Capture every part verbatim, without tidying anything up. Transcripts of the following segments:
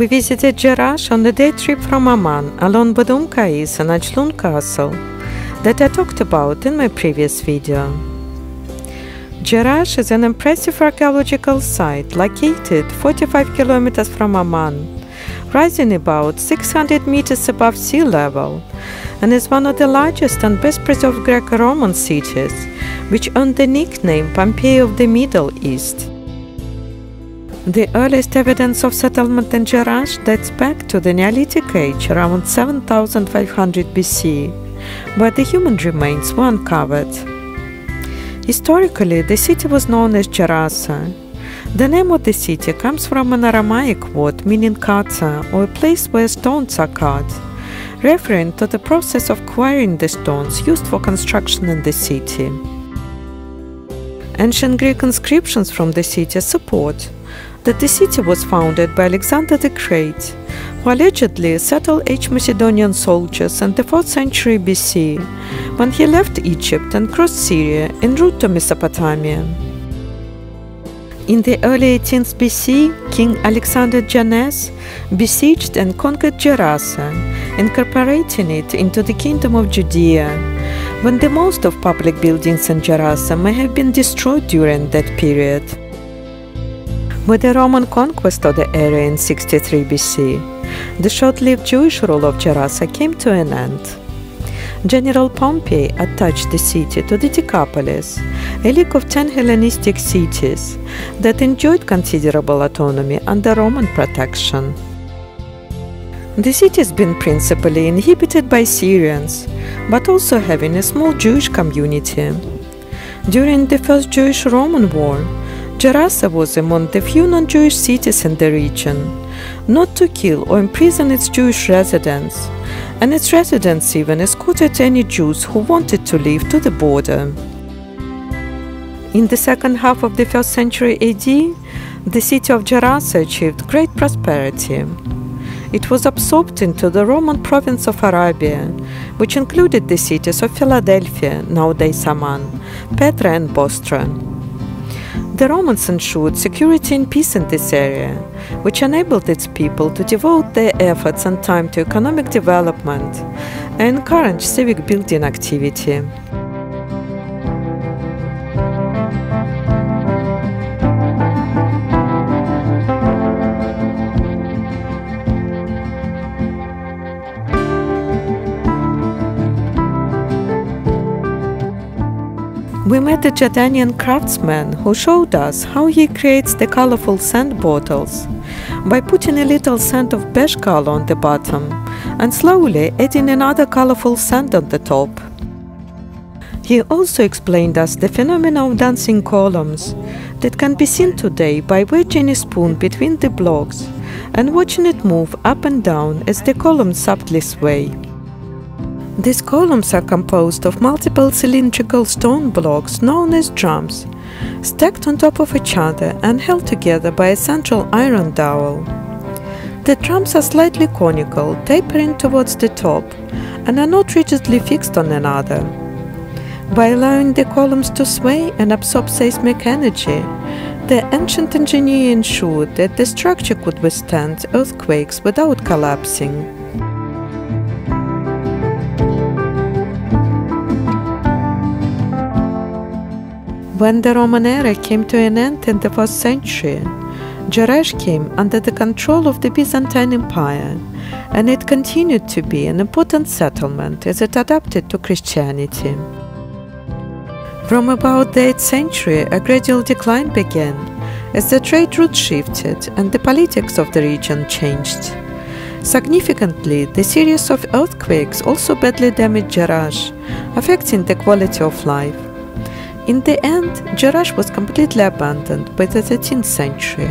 we visited Jerash on the day trip from Amman, along with Umm Qais and Ajloun Castle that I talked about in my previous video. Jerash is an impressive archaeological site located forty-five kilometers from Amman, rising about six hundred meters above sea level, and is one of the largest and best preserved Greco-Roman cities, which earned the nickname Pompeii of the Middle East. The earliest evidence of settlement in Jerash dates back to the Neolithic age, around seven thousand five hundred B C, where the human remains were uncovered. Historically, the city was known as Gerasa. The name of the city comes from an Aramaic word meaning "kata," or a place where stones are cut, referring to the process of quarrying the stones used for construction in the city. Ancient Greek inscriptions from the city support that the city was founded by Alexander the Great, who allegedly settled eight Macedonian soldiers in the fourth century B C, when he left Egypt and crossed Syria en route to Mesopotamia. In the early eighteenth B C, King Alexander Jannaeus besieged and conquered Gerasa, incorporating it into the Kingdom of Judea, when the most of public buildings in Gerasa may have been destroyed during that period. With the Roman conquest of the area in sixty-three B C, the short-lived Jewish rule of Gerasa came to an end. General Pompey attached the city to the Decapolis, a league of ten Hellenistic cities that enjoyed considerable autonomy under Roman protection. The city has been principally inhabited by Syrians, but also having a small Jewish community. During the First Jewish-Roman War, Gerasa was among the few non-Jewish cities in the region, not to kill or imprison its Jewish residents, and its residents even escorted any Jews who wanted to leave to the border. In the second half of the first century A D, the city of Gerasa achieved great prosperity. It was absorbed into the Roman province of Arabia, which included the cities of Philadelphia, nowadays Amman, Petra and Bostra. The Romans ensured security and peace in this area, which enabled its people to devote their efforts and time to economic development and encourage civic building activity. We met a Jordanian craftsman who showed us how he creates the colorful sand bottles by putting a little sand of beige color on the bottom and slowly adding another colorful sand on the top. He also explained us the phenomena of dancing columns that can be seen today by wedging a spoon between the blocks and watching it move up and down as the columns subtly sway. These columns are composed of multiple cylindrical stone blocks known as drums, stacked on top of each other and held together by a central iron dowel. The drums are slightly conical, tapering towards the top, and are not rigidly fixed on another. By allowing the columns to sway and absorb seismic energy, the ancient engineer ensured that the structure could withstand earthquakes without collapsing. When the Roman era came to an end in the fourth century, Jerash came under the control of the Byzantine Empire, and it continued to be an important settlement as it adapted to Christianity. From about the eighth century, a gradual decline began as the trade route shifted and the politics of the region changed. Significantly, the series of earthquakes also badly damaged Jerash, affecting the quality of life. In the end, Jerash was completely abandoned by the thirteenth century.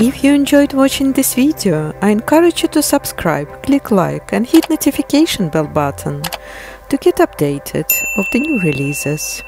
If you enjoyed watching this video, I encourage you to subscribe, click like and hit notification bell button to get updated of the new releases.